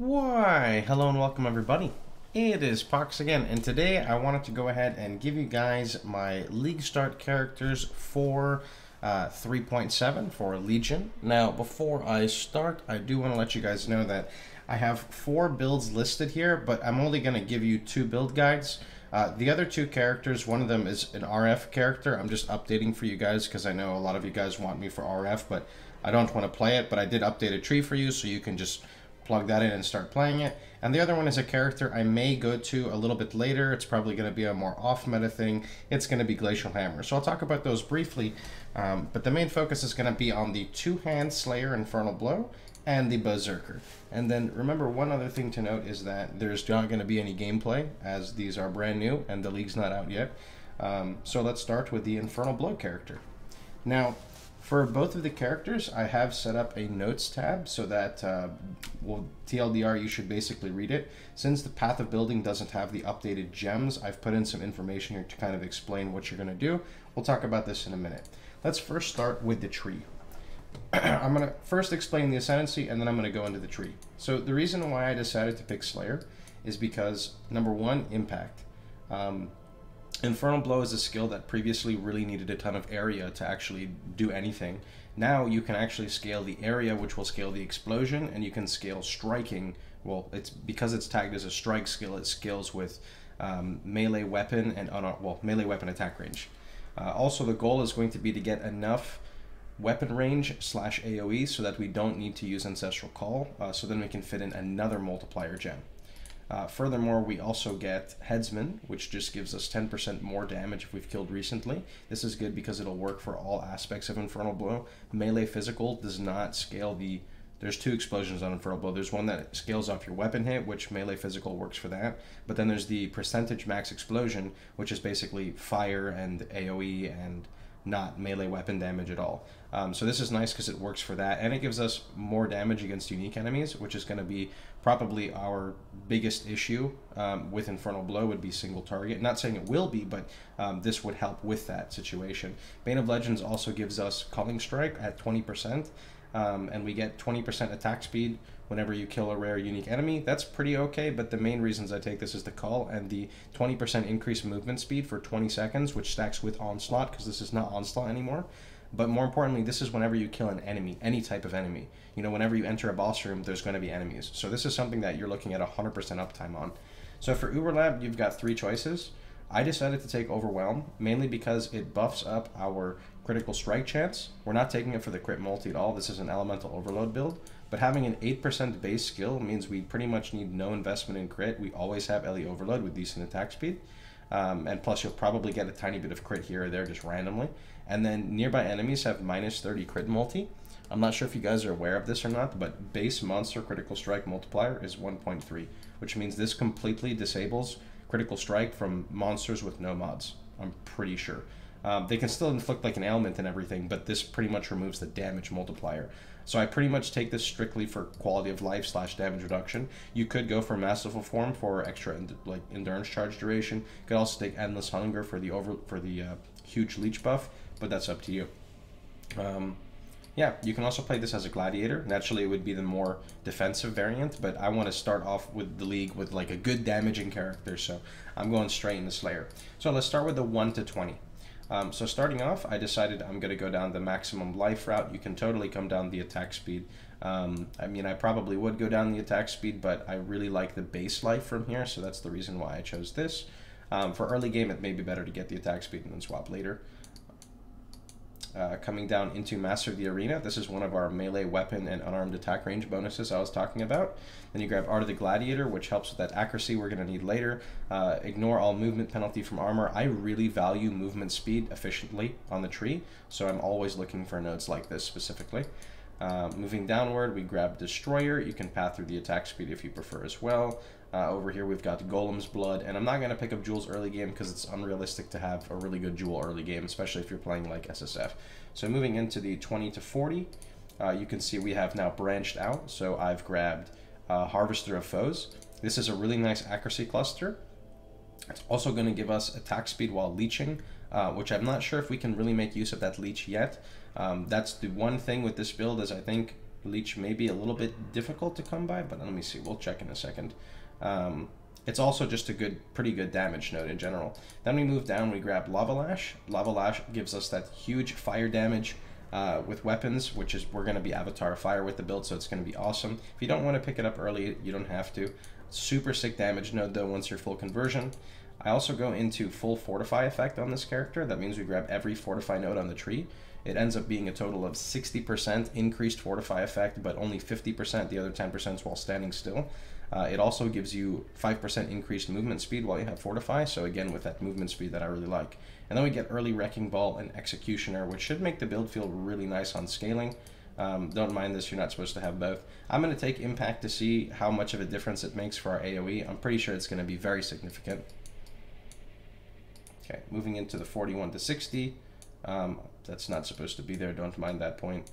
Why, hello and welcome everybody. It is Pohx again, and today I wanted to go ahead and give you guys my League Start characters for 3.7 for Legion. Now, before I start, I do want to let you guys know that I have 4 builds listed here, but I'm only going to give you 2 build guides. The other 2 characters, one of them is an RF character. I'm just updating for you guys because I know a lot of you guys want me for RF, but I don't want to play it. But I did update a tree for you, so you can just plug that in and start playing it. And the other one is a character I may go to a little bit later. It's probably going to be a more off-meta thing. It's going to be Glacial Hammer. So I'll talk about those briefly, but the main focus is going to be on the two-hand Slayer Infernal Blow and the Berserker. And then remember, one other thing to note is that there's not going to be any gameplay, as these are brand new and the league's not out yet. So let's start with the Infernal Blow character. Now, for both of the characters, I have set up a notes tab so that, well, TLDR, you should basically read it. Since the Path of Building doesn't have the updated gems, I've put in some information here to kind of explain what you're going to do. We'll talk about this in a minute. Let's first start with the tree. I'm going to first explain the Ascendancy, and then I'm going to go into the tree. So the reason why I decided to pick Slayer is because, number one, impact. Infernal Blow is a skill that previously really needed a ton of area to actually do anything. Now you can actually scale the area, which will scale the explosion, and you can scale striking. Well, it's because it's tagged as a strike skill, it scales with melee weapon and melee weapon attack range. Also, the goal is going to be to get enough weapon range slash AoE so that we don't need to use Ancestral Call, so then we can fit in another multiplier gem. Furthermore, we also get Headsman, which just gives us 10% more damage if we've killed recently. This is good because it'll work for all aspects of Infernal Blow. Melee Physical does not scale the... There's 2 explosions on Infernal Blow. There's one that scales off your weapon hit, which Melee Physical works for that. But then there's the Percentage Max Explosion, which is basically fire and AoE and not melee weapon damage at all. So this is nice because it works for that, and it gives us more damage against unique enemies, which is going to be probably our biggest issue with Infernal Blow, would be single target. Not saying it will be, but this would help with that situation. Bane of Legends also gives us Culling Strike at 20%, and we get 20% attack speed whenever you kill a rare unique enemy. That's pretty okay, but the main reasons I take this is the call and the 20% increased movement speed for 20 seconds, which stacks with Onslaught, because this is not Onslaught anymore. But more importantly, this is whenever you kill an enemy, any type of enemy. You know, whenever you enter a boss room, there's going to be enemies. So this is something that you're looking at 100% uptime on. So for Uberlab, you've got 3 choices. I decided to take Overwhelm, mainly because it buffs up our critical strike chance. We're not taking it for the crit multi at all. This is an elemental overload build. But having an 8% base skill means we pretty much need no investment in crit. We always have LE Overload with decent attack speed. And plus, you'll probably get a tiny bit of crit here or there just randomly. And then nearby enemies have minus 30 crit multi. I'm not sure if you guys are aware of this or not, but base monster critical strike multiplier is 1.3, which means this completely disables critical strike from monsters with no mods, I'm pretty sure. They can still inflict like an ailment and everything, but this pretty much removes the damage multiplier. So I pretty much take this strictly for quality of life slash damage reduction. You could go for Masterful Form for extra like endurance charge duration. You could also take Endless Hunger for the huge leech buff, but that's up to you. Yeah, you can also play this as a gladiator. Naturally, it would be the more defensive variant, but I want to start off with the league with like a good damaging character, so I'm going straight into Slayer. So let's start with the 1 to 20. So starting off, I decided I'm going to go down the maximum life route. You can totally come down the attack speed. I mean, I probably would go down the attack speed, but I really like the base life from here, so that's the reason why I chose this. For early game, it may be better to get the attack speed and then swap later. Coming down into Master of the Arena, this is one of our melee weapon and unarmed attack range bonuses I was talking about. Then you grab Art of the Gladiator, which helps with that accuracy we're going to need later. Ignore all movement penalty from armor. I really value movement speed efficiently on the tree, so I'm always looking for nodes like this specifically. Moving downward, we grab Destroyer. You can path through the attack speed if you prefer as well. Over here, we've got Golem's Blood, and I'm not going to pick up Jewel's early game because it's unrealistic to have a really good Jewel early game, especially if you're playing like SSF. So moving into the 20 to 40, you can see we have now branched out. So I've grabbed Harvester of Foes. This is a really nice accuracy cluster. It's also going to give us attack speed while leeching, which I'm not sure if we can really make use of that leech yet. That's the one thing with this build, is I think Leech may be a little bit difficult to come by, but let me see. We'll check in a second. It's also just a good, pretty good damage node in general. Then we move down, we grab Lava Lash. Lava Lash gives us that huge fire damage with weapons, which is, we're going to be Avatar Fire with the build, so it's going to be awesome. If you don't want to pick it up early, you don't have to. Super sick damage node though once you're full conversion. I also go into full Fortify effect on this character. That means we grab every Fortify node on the tree. It ends up being a total of 60% increased Fortify effect, but only 50%, the other 10% is while standing still. It also gives you 5% increased movement speed while you have Fortify, so again with that movement speed that I really like. And then we get early Wrecking Ball and Executioner, which should make the build feel really nice on scaling. Don't mind this, you're not supposed to have both. I'm going to take Impact to see how much of a difference it makes for our AoE. I'm pretty sure it's going to be very significant. Okay, moving into the 41 to 60. That's not supposed to be there, don't mind that point.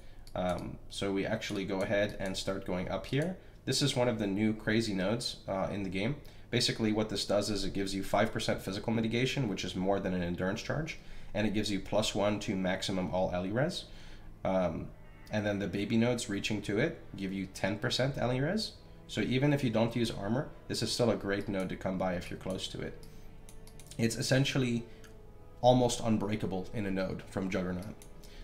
So we actually go ahead and start going up here. This is one of the new crazy nodes in the game. Basically what this does is it gives you 5% physical mitigation, which is more than an endurance charge, and it gives you +1 to maximum all ally res. And then the baby nodes reaching to it give you 10% ally res. So even if you don't use armor, this is still a great node to come by if you're close to it. It's essentially almost unbreakable in a node from Juggernaut.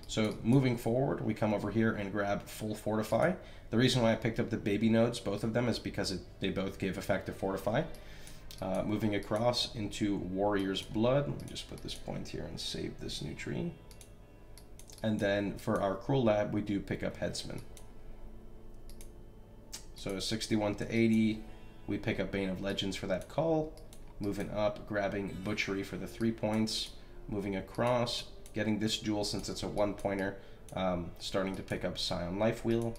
So moving forward, we come over here and grab full Fortify. The reason why I picked up the baby nodes, both of them, is because they both gave effect to Fortify. Moving across into Warrior's Blood. Let me just put this point here and save this new tree. And then for our Cruel Lab, we do pick up Headsman. So 61 to 80, we pick up Bane of Legends for that call. Moving up, grabbing Butchery for the 3 points. Moving across, getting this jewel since it's a one-pointer, starting to pick up Scion Life Wheel.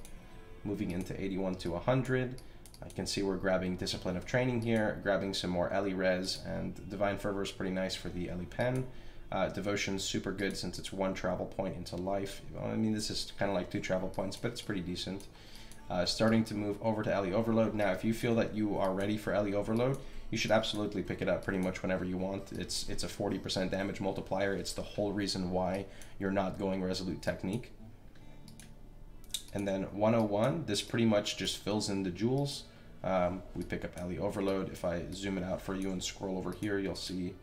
Moving into 81 to 100. I can see we're grabbing Discipline of Training here, grabbing some more Ellie Res, and Divine Fervor is pretty nice for the Ellie Pen. Devotion's super good since it's one travel point into life. I mean, this is kind of like 2 travel points, but it's pretty decent. Starting to move over to Ellie Overload. Now, if you feel that you are ready for Ellie Overload, you should absolutely pick it up pretty much whenever you want. It's a 40% damage multiplier. It's the whole reason why you're not going Resolute Technique. And then 101, this pretty much just fills in the jewels. We pick up Ellie Overload. If I zoom it out for you and scroll over here, you'll see...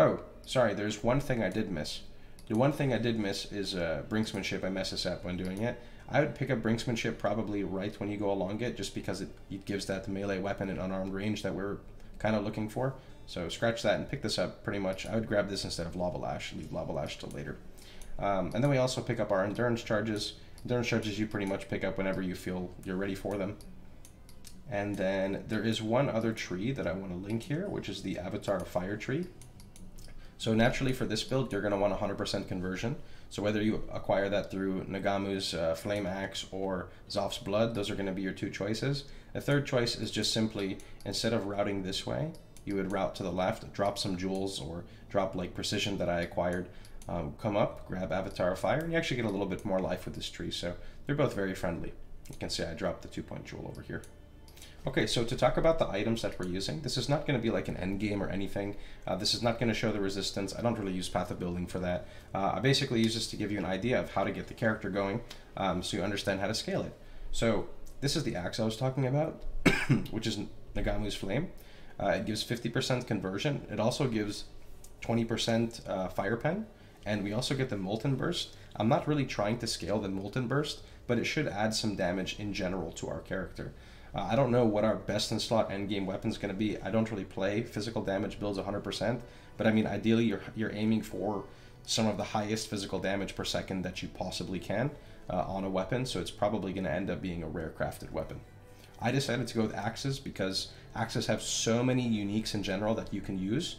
Oh, sorry, there's one thing I did miss. The one thing I did miss is Brinksmanship. I messed this up when doing it. I would pick up Brinksmanship probably right when you go along it, just because it gives that melee weapon and unarmed range that we're kind of looking for. So scratch that and pick this up pretty much. I would grab this instead of Lava Lash, leave Lava Lash till later. And then we also pick up our Endurance Charges. Endurance Charges you pretty much pick up whenever you feel you're ready for them. And then there is one other tree that I want to link here, which is the Avatar Fire tree. So naturally for this build, you're going to want 100% conversion. So whether you acquire that through Ngamahu's Flame Axe or Zoph's Blood, those are going to be your 2 choices. The third choice is just simply, instead of routing this way, you would route to the left, drop some jewels or drop like Precision that I acquired, come up, grab Avatar of Fire, and you actually get a little bit more life with this tree. So they're both very friendly. You can see I dropped the 2-point jewel over here. Okay, so to talk about the items that we're using, this is not going to be like an end game or anything. This is not going to show the resistance. I don't really use Path of Building for that. I basically use this to give you an idea of how to get the character going, so you understand how to scale it. So this is the axe I was talking about, which is Ngamahu's Flame. It gives 50% conversion. It also gives 20% Fire Pen, and we also get the Molten Burst. I'm not really trying to scale the Molten Burst, but it should add some damage in general to our character. I don't know what our best in slot endgame weapon is going to be. I don't really play physical damage builds 100%, but I mean, ideally you're aiming for some of the highest physical damage per second that you possibly can on a weapon, so it's probably going to end up being a rare crafted weapon. I decided to go with axes because axes have so many uniques in general that you can use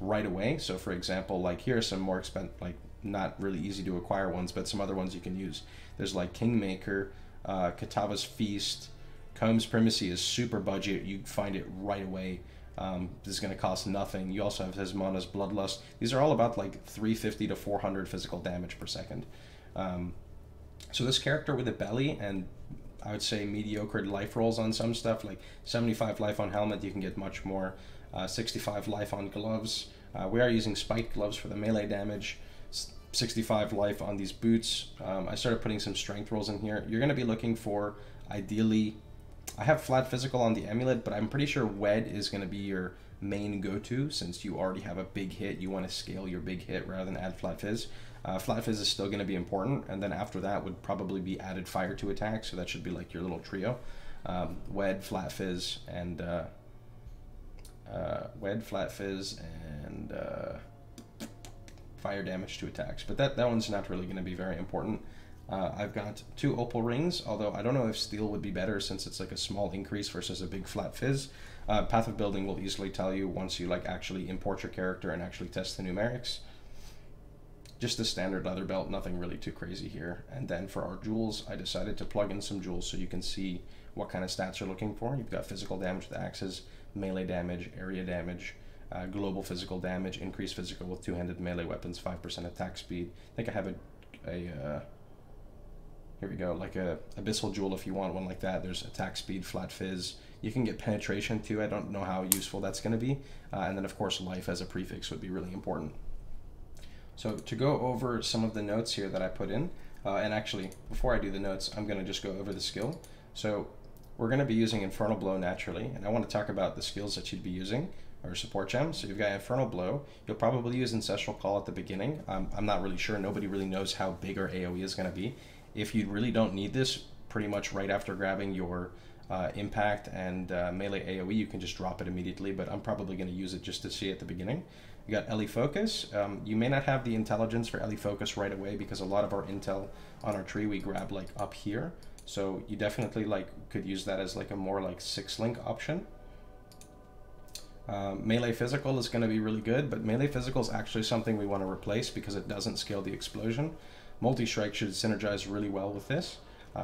right away. So for example, like here are some more expensive, like not really easy to acquire ones, but some other ones you can use. There's like Kingmaker, Catawba's Feast, Home's Primacy is super budget. You find it right away. This is going to cost nothing. You also have Hesmona's Bloodlust. These are all about like 350 to 400 physical damage per second. So this character with a belly and I would say mediocre life rolls on some stuff, like 75 life on helmet, you can get much more. 65 life on gloves. We are using spiked gloves for the melee damage. 65 life on these boots. I started putting some strength rolls in here. You're going to be looking for, ideally, I have flat physical on the amulet, but I'm pretty sure wed is going to be your main go-to, since you already have a big hit. You want to scale your big hit rather than add flat fizz. Flat fizz is still going to be important, and then after that would probably be added fire to attack, so that should be like your little trio. Wed, flat fizz, and fire damage to attacks, but that one's not really going to be very important. I've got 2 opal rings, although I don't know if steel would be better since it's like a small increase versus a big flat fizz. Path of Building will easily tell you once you like actually import your character and actually test the numerics. Just the standard leather belt, nothing really too crazy here. And then for our jewels, I decided to plug in some jewels so you can see what kind of stats you're looking for. You've got physical damage with axes, melee damage, area damage, global physical damage, increased physical with two-handed melee weapons, 5% attack speed. I think I have here we go, like a abyssal jewel if you want one like that. There's attack speed, flat fizz. You can get penetration too. I don't know how useful that's going to be. And then of course life as a prefix would be really important. So to go over some of the notes here that I put in, and actually before I do the notes, I'm going to just go over the skill. So we're going to be using Infernal Blow naturally, and I want to talk about the skills that you'd be using, or support gems. So you've got Infernal Blow. You'll probably use Ancestral Call at the beginning. I'm not really sure. Nobody really knows how big our AoE is going to be. If you really don't need this, pretty much right after grabbing your impact and melee AoE, you can just drop it immediately, but I'm probably going to use it just to see at the beginning. You got Ellie Focus. You may not have the intelligence for Ellie Focus right away because a lot of our intel on our tree we grab like up here. So you definitely like could use that as like a more like 6-link option. Melee Physical is going to be really good, but Melee Physical is actually something we want to replace because it doesn't scale the explosion. Multi-Strike should synergize really well with this,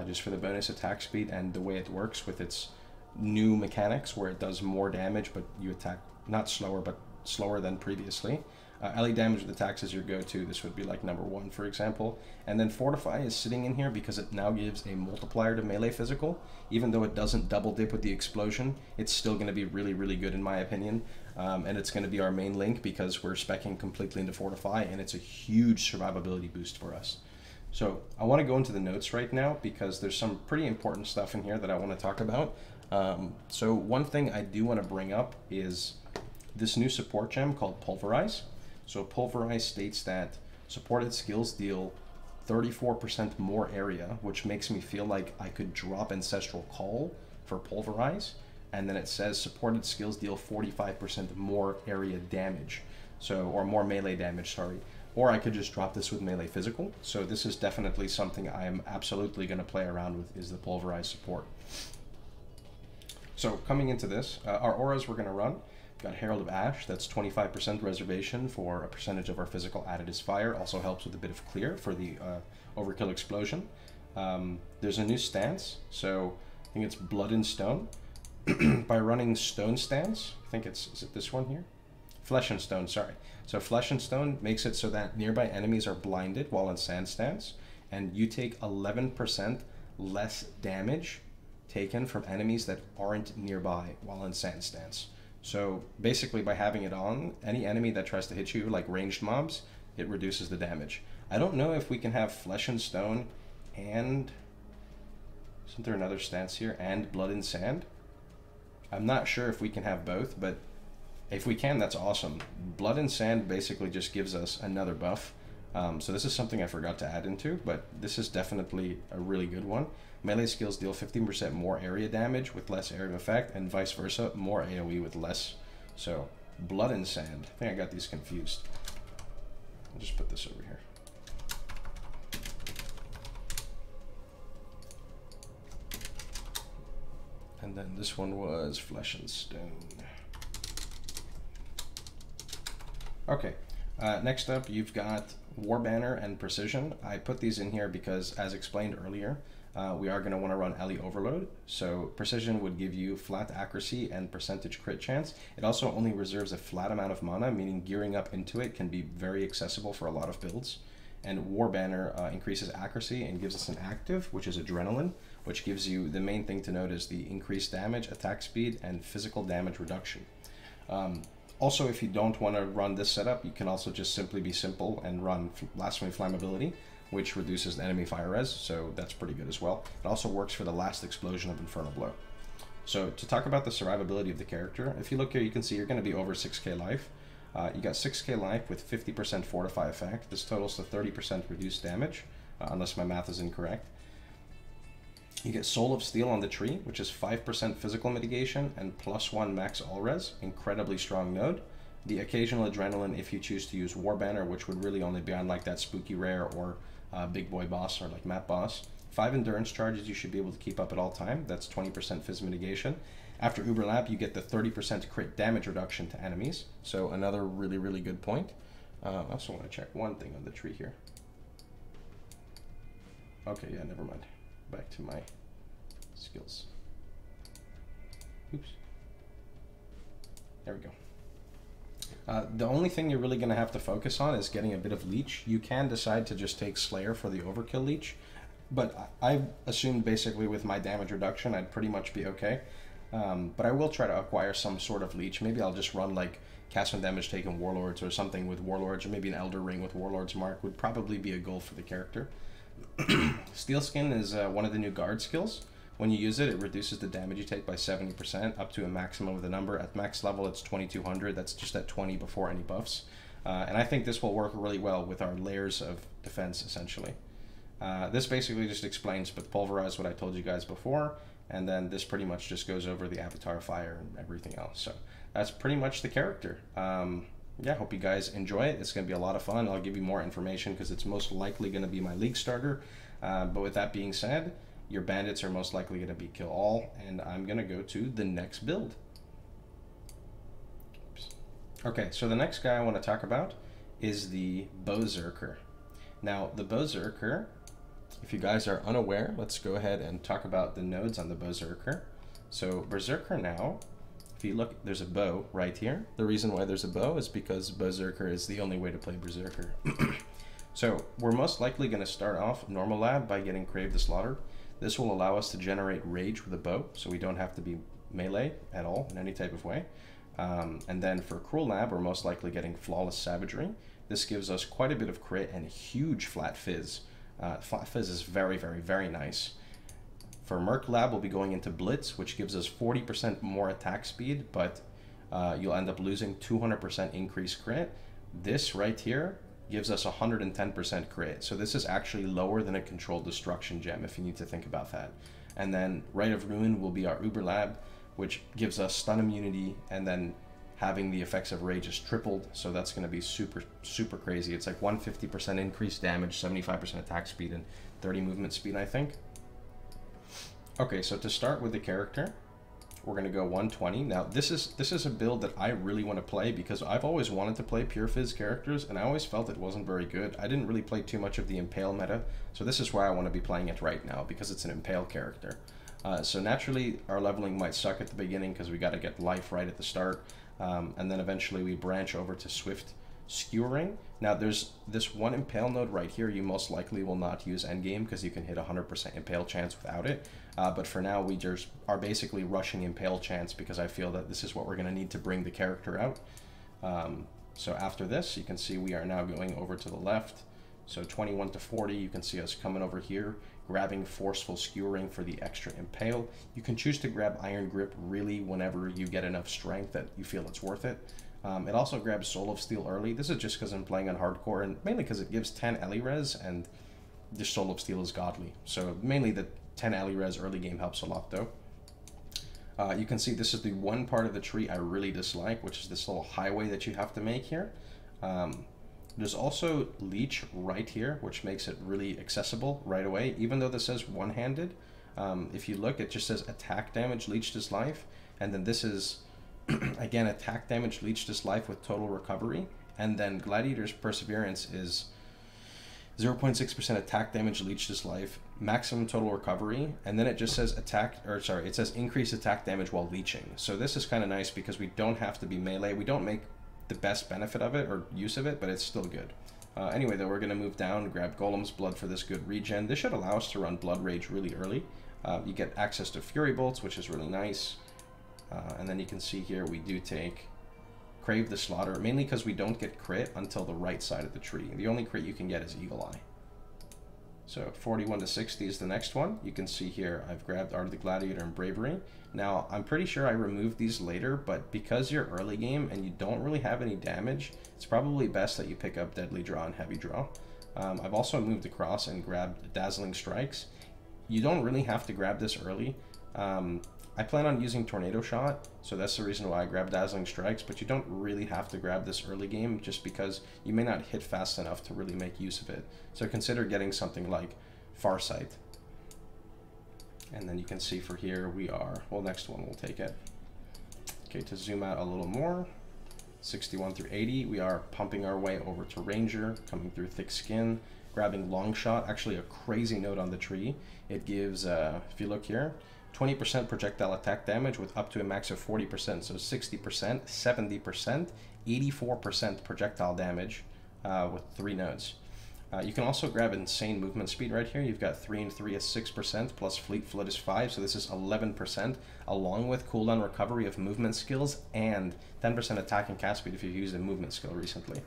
just for the bonus attack speed and the way it works with its new mechanics where it does more damage, but you attack not slower, but slower than previously. Ally damage with attacks is your go-to. This would be like #1, for example. And then Fortify is sitting in here because it now gives a multiplier to melee physical. Even though it doesn't double dip with the explosion, it's still going to be really, really good in my opinion. And it's going to be our main link because we're speccing completely into Fortify, and it's a huge survivability boost for us. So I want to go into the notes right now because there's some pretty important stuff in here that I want to talk about. So one thing I do want to bring up is this new support gem called Pulverize. So Pulverize states that supported skills deal 34% more area, which makes me feel like I could drop Ancestral Call for Pulverize. And then it says supported skills deal 45% more area damage, or more melee damage, sorry. Or I could just drop this with melee physical. So this is definitely something I am absolutely going to play around with, is the Pulverize support. So coming into this, our auras we're going to run. Got Herald of Ash, that's 25% reservation for a percentage of our physical added as fire. Also helps with a bit of clear for the overkill explosion. There's a new stance, so I think it's Blood and Stone. By running Stone Stance, I think it's, is it this one here? Flesh and Stone, sorry. So Flesh and Stone makes it so that nearby enemies are blinded while in Sand Stance, and you take 11% less damage taken from enemies that aren't nearby while in Sand Stance. So basically by having it on, any enemy that tries to hit you, like ranged mobs, it reduces the damage. I don't know if we can have Flesh and Stone and... Isn't there another stance here? And Blood and Sand? I'm not sure if we can have both, but if we can, that's awesome. Blood and Sand basically just gives us another buff. So this is something I forgot to add into, but this is definitely a really good one. Melee skills deal 15% more area damage with less area of effect, and vice versa, more AoE with less. So, Blood and Sand. I think I got these confused. I'll just put this over here. And then this one was Flesh and Stone. Okay, next up you've got War Banner and Precision. I put these in here because, as explained earlier, we are going to want to run Ally Overload. So Precision would give you flat accuracy and percentage crit chance. It also only reserves a flat amount of mana, meaning gearing up into it can be very accessible for a lot of builds. And War Banner increases accuracy and gives us an active, which is Adrenaline, which gives you, the main thing to note is the increased damage, attack speed, and physical damage reduction. Also, if you don't want to run this setup, you can also just simply be simple and run Last Wave Flammability, which reduces the enemy fire res, so that's pretty good as well. It also works for the last explosion of Infernal Blow. So to talk about the survivability of the character, if you look here, you can see you're going to be over 6k life. You got 6k life with 50% Fortify effect. This totals to 30% reduced damage, unless my math is incorrect. You get Soul of Steel on the tree, which is 5% physical mitigation and +1 max all res, incredibly strong node. The occasional adrenaline if you choose to use War Banner, which would really only be on like that spooky rare or big boy boss or like map boss. 5 endurance charges you should be able to keep up at all time. That's 20% phys mitigation. After Uberlap, you get the 30% crit damage reduction to enemies. So another really, really good point. I also want to check one thing on the tree here. Okay, yeah, never mind. Back to my skills. Oops. There we go. The only thing you're really going to have to focus on is getting a bit of leech. You can decide to just take Slayer for the overkill leech, but I assumed basically with my damage reduction, I'd pretty much be okay. But I will try to acquire some sort of leech. Maybe I'll just run like cast on damage taken Warlords or something with Warlords, or maybe an Elder Ring with Warlord's Mark would probably be a goal for the character. Steel Skin is one of the new guard skills. When you use it, it reduces the damage you take by 70% up to a maximum of the number. At max level, it's 2200. That's just at 20 before any buffs. And I think this will work really well with our layers of defense, essentially. This basically just explains but Pulverize what I told you guys before, and then this pretty much just goes over the Avatar Fire and everything else. So that's pretty much the character. Yeah, hope you guys enjoy it. It's going to be a lot of fun. I'll give you more information because it's most likely going to be my league starter. But with that being said, your bandits are most likely going to be kill all, and I'm going to go to the next build. Oops. Okay, so the next guy I want to talk about is the Berserker. Now, the Berserker, if you guys are unaware, let's go ahead and talk about the nodes on the Berserker. So Berserker now, if you look, there's a bow right here. The reason why there's a bow is because Berserker is the only way to play Berserker. So we're most likely going to start off normal lab by getting Crave the Slaughter. This will allow us to generate rage with a bow, so we don't have to be melee at all in any type of way. And then for Cruel Lab, we're most likely getting Flawless Savagery. This gives us quite a bit of crit and a huge flat fizz. Flat fizz is very, very, very nice. For Merc Lab, we'll be going into Blitz, which gives us 40% more attack speed, but you'll end up losing 200% increased crit. This right here gives us 110% crit. So this is actually lower than a Controlled Destruction gem, if you need to think about that. And then Rite of Ruin will be our Uber Lab, which gives us stun immunity, and then having the effects of rage is tripled. So that's going to be super, super crazy. It's like 150% increased damage, 75% attack speed, and 30 movement speed, I think. Okay, so to start with the character, we're going to go 120. Now, this is a build that I really want to play because I've always wanted to play pure Fizz characters, and I always felt it wasn't very good. I didn't really play too much of the Impale meta, so this is why I want to be playing it right now, because it's an Impale character. So naturally, our leveling might suck at the beginning because we got to get life right at the start, and then eventually we branch over to Swift Skewering. Now, there's this one Impale node right here you most likely will not use endgame because you can hit 100% Impale chance without it. But for now, we just are basically rushing Impale chance because I feel that this is what we're going to need to bring the character out. So after this, you can see we are now going over to the left. So 21 to 40, you can see us coming over here, grabbing Forceful Skewering for the extra Impale. You can choose to grab Iron Grip really whenever you get enough strength that you feel it's worth it. It also grabs Soul of Steel early. This is just because I'm playing on hardcore, and mainly because it gives 10 Ellie res, and the Soul of Steel is godly. So mainly the 10 Ellie res early game helps a lot, though. You can see this is the one part of the tree I really dislike, which is this little highway that you have to make here. There's also Leech right here, which makes it really accessible right away. Even though this says one-handed, if you look, it just says attack damage, leech this life, and then this is... Again, attack damage, leech this life with total recovery, and then Gladiator's Perseverance is 0.6% attack damage, leech this life, maximum total recovery, and then it just says it says increase attack damage while leeching. So this is kind of nice because we don't have to be melee. We don't make the best benefit of it or use of it, but it's still good. Anyway, though, we're going to move down and grab Golem's Blood for this good regen. This should allow us to run Blood Rage really early. You get access to Fury Bolts, which is really nice. And then you can see here we do take Crave the Slaughter, mainly because we don't get crit until the right side of the tree. The only crit you can get is Evil Eye. So 41 to 60 is the next one. You can see here I've grabbed Art of the Gladiator and Bravery. Now, I'm pretty sure I removed these later, but because you're early game and you don't really have any damage, it's probably best that you pick up Deadly Draw and Heavy Draw. I've also moved across and grabbed Dazzling Strikes. You don't really have to grab this early. I plan on using Tornado Shot, so that's the reason why I grabbed Dazzling Strikes, but you don't really have to grab this early game just because you may not hit fast enough to really make use of it. So consider getting something like Farsight. And then you can see for here we are, well, next one we'll take it. Okay, to zoom out a little more, 61 through 80, we are pumping our way over to Ranger, coming through Thick Skin, grabbing Long Shot, actually a crazy note on the tree. It gives, if you look here, 20% projectile attack damage with up to a max of 40%, so 60%, 70%, 84% projectile damage with 3 nodes. You can also grab insane movement speed right here. You've got 3 and 3 is 6%, plus Fleet Foot is 5, so this is 11%, along with cooldown recovery of movement skills and 10% attack and cast speed if you've used a movement skill recently.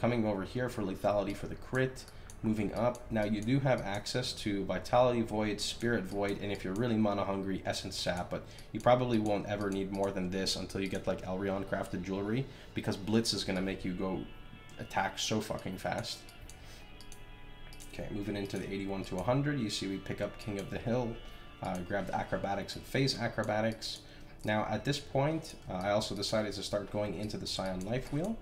Coming over here for lethality for the crit, moving up. Now you do have access to Vitality Void, Spirit Void, and if you're really mana hungry, Essence Sap, but you probably won't ever need more than this until you get like Elrion Crafted Jewelry, because Blitz is going to make you go attack so fucking fast. Okay, moving into the 81 to 100, you see we pick up King of the Hill, grabbed Acrobatics and Phase Acrobatics. Now at this point, I also decided to start going into the Scion Life Wheel,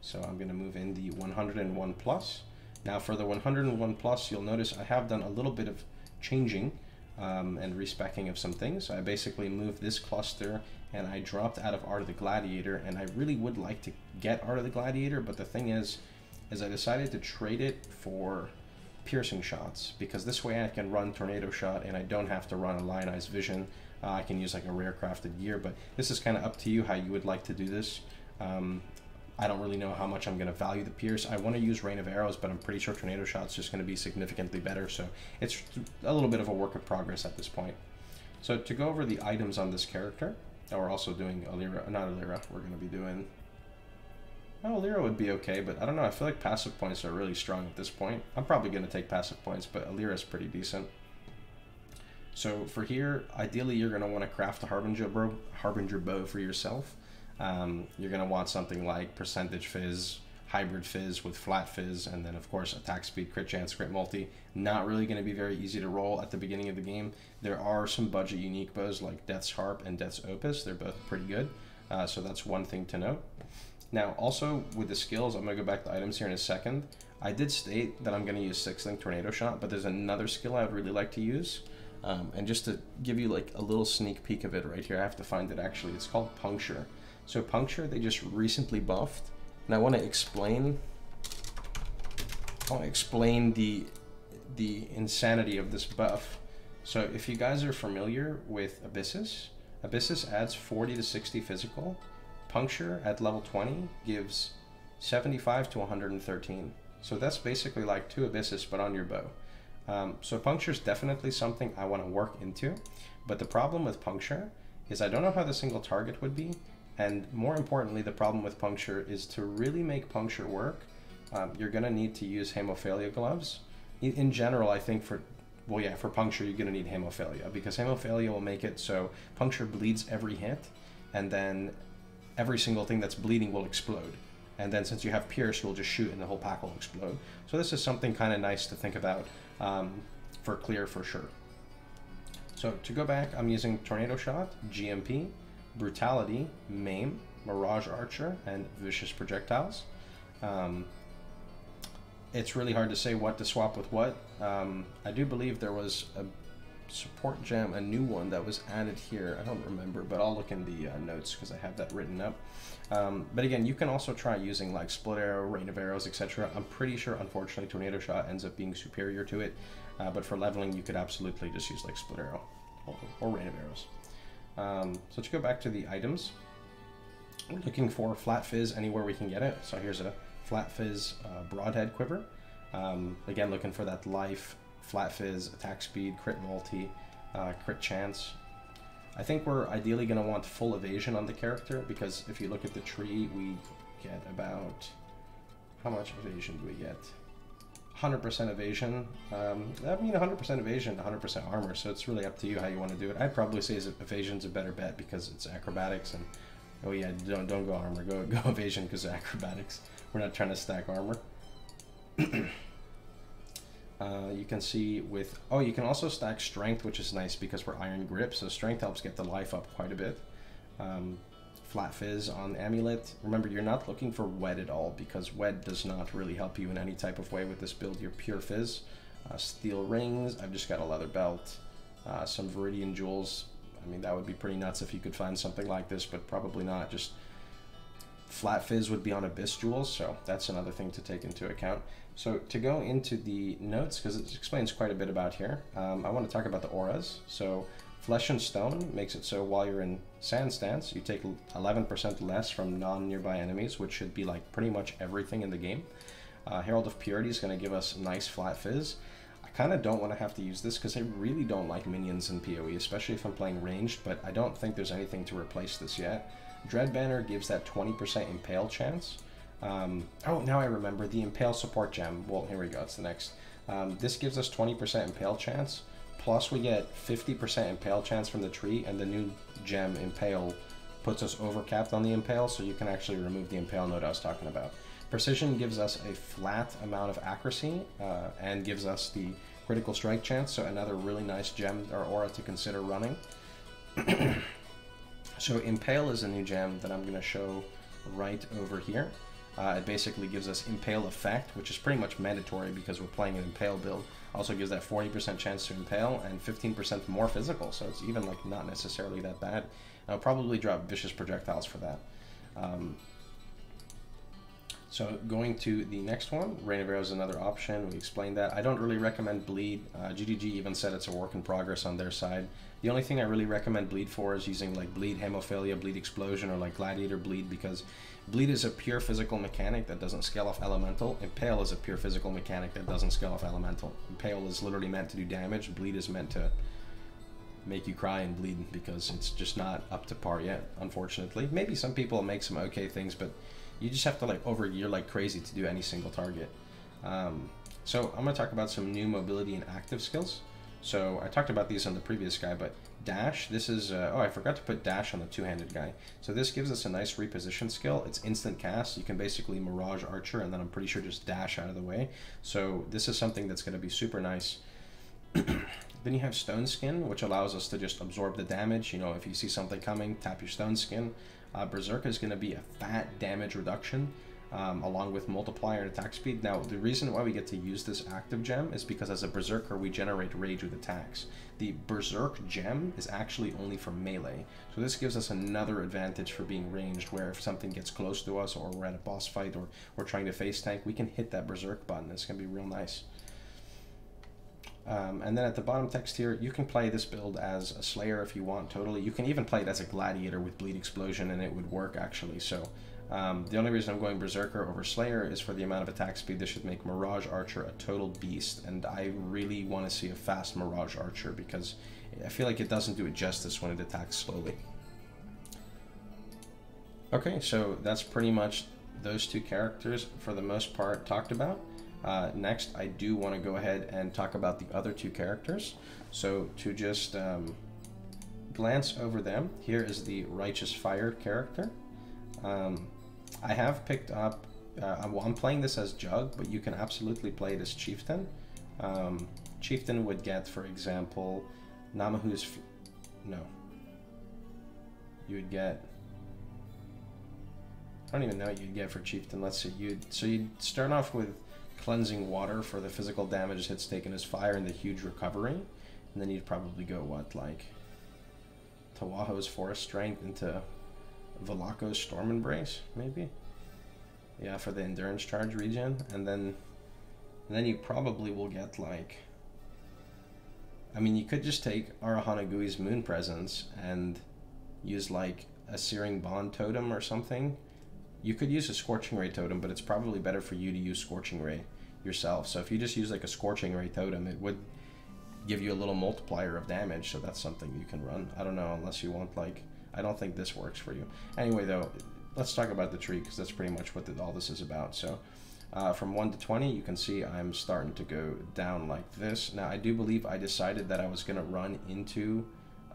so I'm going to move in the 101 plus. Now for the 101 plus, you'll notice I have done a little bit of changing and respecking of some things. So I basically moved this cluster and I dropped out of Art of the Gladiator, and I really would like to get Art of the Gladiator, but the thing is I decided to trade it for piercing shots, because this way I can run Tornado Shot and I don't have to run a Lionized Vision. I can use like a rare crafted gear, but this is kind of up to you how you would like to do this. I don't really know how much I'm going to value the Pierce. I want to use Rain of Arrows, but I'm pretty sure Tornado Shot's just going to be significantly better, so it's a little bit of a work in progress at this point. So to go over the items on this character, now we're also doing Allura, not Allura, we're going to be doing... Oh, Allura would be okay, but I don't know, I feel like passive points are really strong at this point. I'm probably going to take passive points, but Allura's pretty decent. So for here, ideally you're going to want to craft a Harbinger Bow for yourself. You're going to want something like Percentage Fizz, Hybrid Fizz with Flat Fizz, and then of course Attack Speed, Crit Chance, Crit Multi. Not really going to be very easy to roll at the beginning of the game. There are some budget unique bows like Death's Harp and Death's Opus. They're both pretty good, so that's one thing to note. Now also with the skills, I'm going to go back to items here in a second. I did state that I'm going to use Six Link Tornado Shot, but there's another skill I would really like to use. And just to give you like a little sneak peek of it right here, I have to find it actually. It's called Puncture. So Puncture, they just recently buffed, and I want to explain. I want to explain the insanity of this buff. So if you guys are familiar with Abyssus, Abyssus adds 40 to 60 physical. Puncture at level 20 gives 75 to 113. So that's basically like 2 Abyssus, but on your bow. So Puncture is definitely something I want to work into, but the problem with Puncture is I don't know how the single target would be. And more importantly, the problem with Puncture is to really make Puncture work, you're going to need to use Hemophilia gloves. In general, I think for, well, yeah, for Puncture, you're going to need Hemophilia, because Hemophilia will make it so Puncture bleeds every hit, and then every single thing that's bleeding will explode. And then since you have Pierce, you'll just shoot and the whole pack will explode. So this is something kind of nice to think about for clear for sure. So to go back, I'm using Tornado Shot, GMP, Brutality, Maim, Mirage Archer, and Vicious Projectiles. It's really hard to say what to swap with what. I do believe there was a support gem, a new one that was added here. I don't remember, but I'll look in the notes because I have that written up. But again, you can also try using like Split Arrow, Rain of Arrows, etc. I'm pretty sure, unfortunately, Tornado Shot ends up being superior to it. But for leveling, you could absolutely just use like Split Arrow or Rain of Arrows. So to go back to the items, we're looking for Flat Fizz anywhere we can get it. So here's a Flat Fizz Broadhead Quiver. Again, looking for that life, Flat Fizz, Attack Speed, Crit Multi, Crit Chance. I think we're ideally going to want full evasion on the character, because if you look at the tree, we get about... How much evasion do we get? 100% evasion. I mean, 100% evasion, 100% armor, so it's really up to you how you want to do it. I'd probably say evasion's a better bet because it's acrobatics, and oh yeah, don't go armor, go evasion because acrobatics. We're not trying to stack armor. You can see with, oh, you can also stack strength, which is nice because we're iron grip, so strength helps get the life up quite a bit. Flat Fizz on Amulet. Remember, you're not looking for Wed at all because Wed does not really help you in any type of way with this build. You're pure Fizz. Steel Rings. I've just got a Leather Belt. Some Viridian Jewels. I mean, that would be pretty nuts if you could find something like this, but probably not. Just Flat Fizz would be on Abyss Jewels, so that's another thing to take into account. So to go into the notes, because it explains quite a bit about here, I want to talk about the auras. So Flesh and Stone makes it so while you're in Sand Stance, you take 11% less from non-nearby enemies, which should be like pretty much everything in the game. Herald of Purity is going to give us nice Flat Fizz. I kind of don't want to have to use this because I really don't like minions in PoE, especially if I'm playing ranged, but I don't think there's anything to replace this yet. Dread Banner gives that 20% Impale chance. Oh, now I remember the Impale support gem. Well, here we go, it's the next. This gives us 20% Impale chance. Plus we get 50% Impale chance from the tree, and the new gem, Impale, puts us overcapped on the Impale, so you can actually remove the Impale note I was talking about. Precision gives us a flat amount of accuracy, and gives us the critical strike chance, so another really nice gem or aura to consider running. So Impale is a new gem that I'm going to show right over here. It basically gives us Impale Effect, which is pretty much mandatory because we're playing an Impale build. Also gives that 40% chance to Impale and 15% more physical, so it's even like not necessarily that bad. I'll probably drop Vicious Projectiles for that. So going to the next one, Rain of Arrows is another option. We explained that. I don't really recommend Bleed. GDG even said it's a work in progress on their side. The only thing I really recommend Bleed for is using like Bleed Hemophilia, Bleed Explosion, or like Gladiator Bleed, because Bleed is a pure physical mechanic that doesn't scale off elemental. Impale is a pure physical mechanic that doesn't scale off elemental. Impale is literally meant to do damage. Bleed is meant to make you cry and bleed because it's just not up to par yet, unfortunately. Maybe some people make some okay things, but you just have to like overgear like crazy to do any single target. So I'm going to talk about some new mobility and active skills. So I talked about these on the previous guy, but Dash, this is, oh, I forgot to put Dash on the two-handed guy. So this gives us a nice reposition skill. It's instant cast. You can basically Mirage Archer, and then I'm pretty sure just dash out of the way. So this is something that's going to be super nice. Then you have Stone Skin, which allows us to just absorb the damage. You know, if you see something coming, tap your Stone Skin. Berserker is going to be a fat damage reduction, along with multiplier and attack speed. Now, the reason why we get to use this active gem is because as a Berserker, we generate rage with attacks. The Berserk gem is actually only for melee, so this gives us another advantage for being ranged, where if something gets close to us, or we're at a boss fight, or we're trying to face tank, we can hit that Berserk button. It's going to be real nice. And then at the bottom text here, you can play this build as a Slayer if you want, totally. You can even play it as a Gladiator with Bleed Explosion, and it would work, actually. So the only reason I'm going Berserker over Slayer is for the amount of attack speed. This should make Mirage Archer a total beast, and I really want to see a fast Mirage Archer, because I feel like it doesn't do it justice when it attacks slowly. Okay, so that's pretty much those two characters, for the most part, talked about. Next, I do want to go ahead and talk about the other two characters. So to just glance over them, here is the Righteous Fire character. I have picked up, well, I'm playing this as Jug, but you can absolutely play it as Chieftain. Chieftain would get, for example, you would get... I don't even know what you'd get for Chieftain. Let's see, you'd start off with Cleansing Water for the physical damage hits taken as fire and the huge recovery, and then you'd probably go what, like Tawaho's Forest Strength into Valako's Storm Embrace, maybe? Yeah, for the endurance charge regen, and then you probably will get like, I mean, you could just take Arahanagui's Moon Presence and use like a Searing Bond Totem or something. You could use a Scorching Ray Totem, but it's probably better for you to use Scorching Ray yourself. So if you just use like a Scorching Ray Totem, it would give you a little multiplier of damage, so that's something you can run. I don't know, unless you want, like, I don't think this works for you. Anyway, though, let's talk about the tree, because that's pretty much what all this is about. So, from 1 to 20, you can see I'm starting to go down like this. Now, I do believe I decided that I was going to run into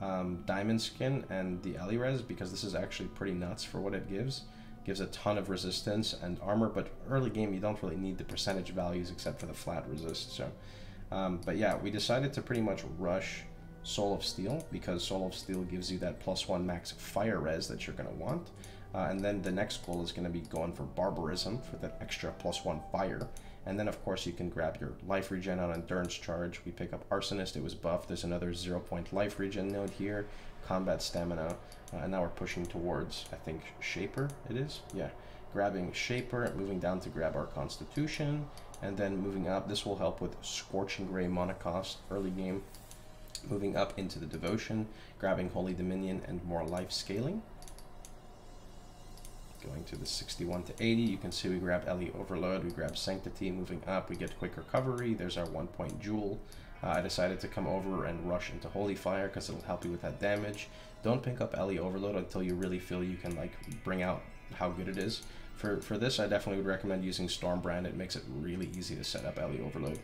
Diamond Skin and the Alirez, because this is actually pretty nuts for what it gives. It gives a ton of resistance and armor, but early game, you don't really need the percentage values except for the flat resist. So, but yeah, we decided to pretty much rush Soul of Steel, because Soul of Steel gives you that +1 max fire res that you're going to want. And then the next goal is going to be going for Barbarism for that extra +1 fire. And then, of course, you can grab your life regen on Endurance Charge. We pick up Arsonist. It was buffed. There's another 0 point life regen node here, Combat Stamina. And now we're pushing towards, I think, Shaper it is? Yeah. Grabbing Shaper, moving down to grab our Constitution. And then moving up, this will help with Scorching Ray Monocost early game. Moving up into the Devotion, grabbing Holy Dominion and more life scaling. Going to the 61 to 80, you can see we grab Ellie Overload, we grab Sanctity, moving up, we get Quick Recovery, there's our 1 point Jewel. I decided to come over and rush into Holy Fire because it'll help you with that damage. Don't pick up Ellie Overload until you really feel you can, like, bring out how good it is. For this, I definitely would recommend using Stormbrand. It makes it really easy to set up Ellie Overload.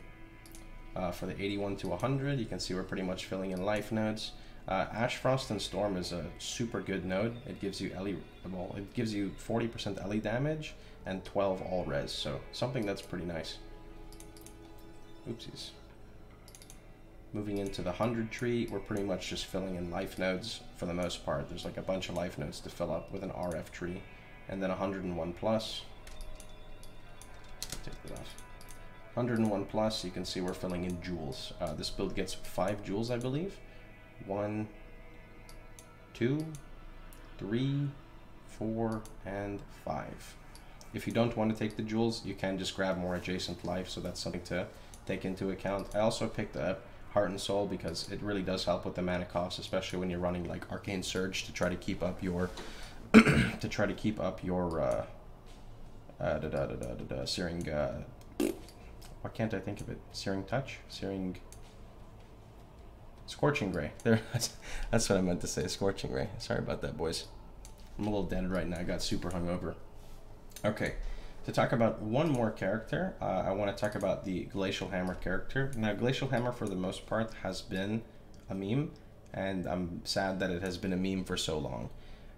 For the 81 to 100, you can see we're pretty much filling in life nodes. Ash, Frost, and Storm is a super good node. It gives you 40% Ellie damage and 12 all res, so something that's pretty nice. Oopsies. Moving into the 100 tree, we're pretty much just filling in life nodes for the most part. There's like a bunch of life nodes to fill up with an RF tree. And then 101 plus. Take that off. 101 plus, you can see we're filling in jewels. This build gets 5 jewels, I believe. 1, 2, 3, 4, and 5. If you don't want to take the jewels, you can just grab more adjacent life, so that's something to take into account. I also picked up Heart and Soul because it really does help with the mana cost, especially when you're running like Arcane Surge to try to keep up your Searing. Why can't I think of it? Searing Touch, Searing. Scorching Ray. There, that's what I meant to say, Scorching Ray. Sorry about that, boys. I'm a little dead right now. I got super hungover. Okay, to talk about one more character, I want to talk about the Glacial Hammer character. Now, Glacial Hammer, for the most part, has been a meme, and I'm sad that it has been a meme for so long.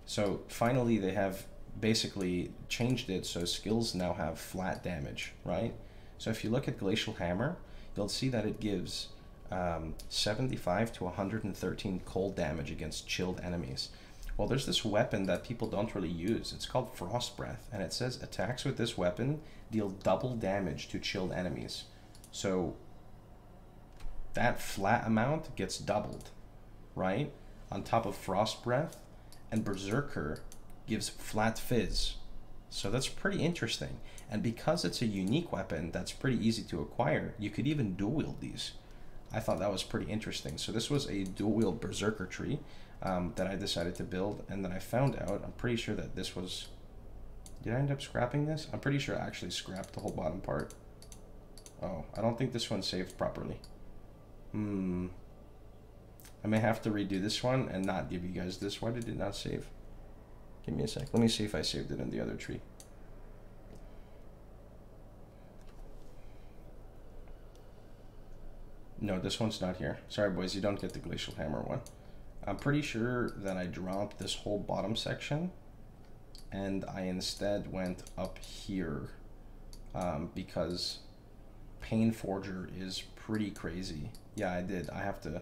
So, finally, they have basically changed it so skills now have flat damage, right? So, if you look at Glacial Hammer, you'll see that it gives 75 to 113 cold damage against chilled enemies. Well, there's this weapon that people don't really use. It's called Frost Breath, and it says attacks with this weapon deal double damage to chilled enemies. So that flat amount gets doubled, right? On top of Frost Breath, and Berserker gives Flat Fizz. So that's pretty interesting. And because it's a unique weapon that's pretty easy to acquire, you could even dual wield these. I thought that was pretty interesting. So this was a dual wield Berserker tree that I decided to build, and then I found out, I'm pretty sure that this was, did I end up scrapping this? I'm pretty sure I actually scrapped the whole bottom part. Oh, I don't think this one saved properly. I may have to redo this one and not give you guys this. Why did it not save? Give me a sec. Let me see if I saved it in the other tree. No, this one's not here. Sorry, boys, you don't get the Glacial Hammer one. I'm pretty sure that I dropped this whole bottom section, and I instead went up here because Pain Forger is pretty crazy. Yeah, I did. I have to...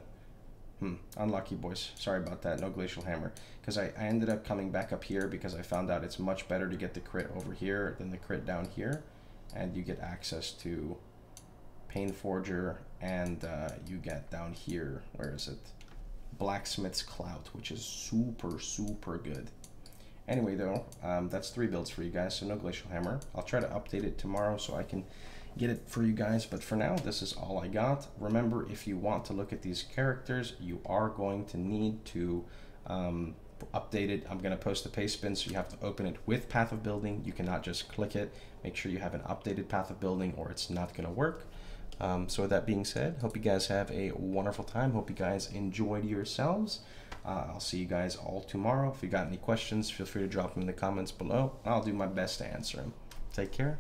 unlucky, boys. Sorry about that. No Glacial Hammer. Because I ended up coming back up here because I found out it's much better to get the crit over here than the crit down here, and you get access to Pain Forger, and you get down here, where is it? Blacksmith's Clout, which is super, super good. Anyway, though, that's 3 builds for you guys, so no Glacial Hammer. I'll try to update it tomorrow so I can get it for you guys, but for now, this is all I got. Remember, if you want to look at these characters, you are going to need to update it. I'm going to post the paste bin, so you have to open it with Path of Building. You cannot just click it. Make sure you have an updated Path of Building, or it's not going to work. So with that being said, hope you guys have a wonderful time. Hope you guys enjoyed yourselves. I'll see you guys all tomorrow. If you got any questions, feel free to drop them in the comments below. I'll do my best to answer them. Take care.